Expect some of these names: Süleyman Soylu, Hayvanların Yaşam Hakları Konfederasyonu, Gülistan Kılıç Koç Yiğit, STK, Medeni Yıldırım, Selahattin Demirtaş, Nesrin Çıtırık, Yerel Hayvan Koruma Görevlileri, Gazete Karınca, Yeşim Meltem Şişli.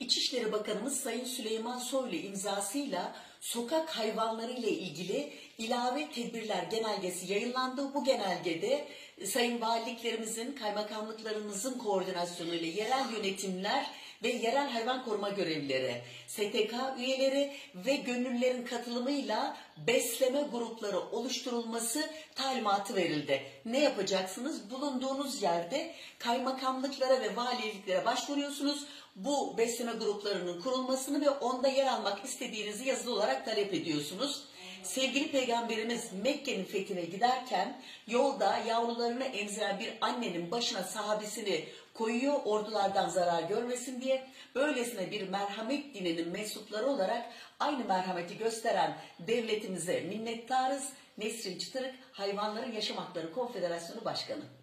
İçişleri Bakanımız Sayın Süleyman Soylu imzasıyla sokak hayvanları ile ilgili ilave tedbirler genelgesi yayınlandı. Bu genelgede sayın valiliklerimizin, kaymakamlıklarımızın koordinasyonuyla yerel yönetimler ve yerel hayvan koruma görevlileri, STK üyeleri ve gönüllülerin katılımıyla besleme grupları oluşturulması talimatı verildi. Ne yapacaksınız? Bulunduğunuz yerde kaymakamlıklara ve valiliklere başvuruyorsunuz. Bu besleme gruplarının kurulmasını ve onda yer almak istediğinizi yazılı olarak talep ediyorsunuz. Sevgili Peygamberimiz Mekke'nin fethine giderken yolda yavrularını emziren bir annenin başına sahabesini koyuyor, ordulardan zarar görmesin diye. Böylesine bir merhamet dininin mensupları olarak aynı merhameti gösteren devletimize minnettarız. Nesrin Çıtırık, Hayvanların Yaşam Hakları Konfederasyonu Başkanı.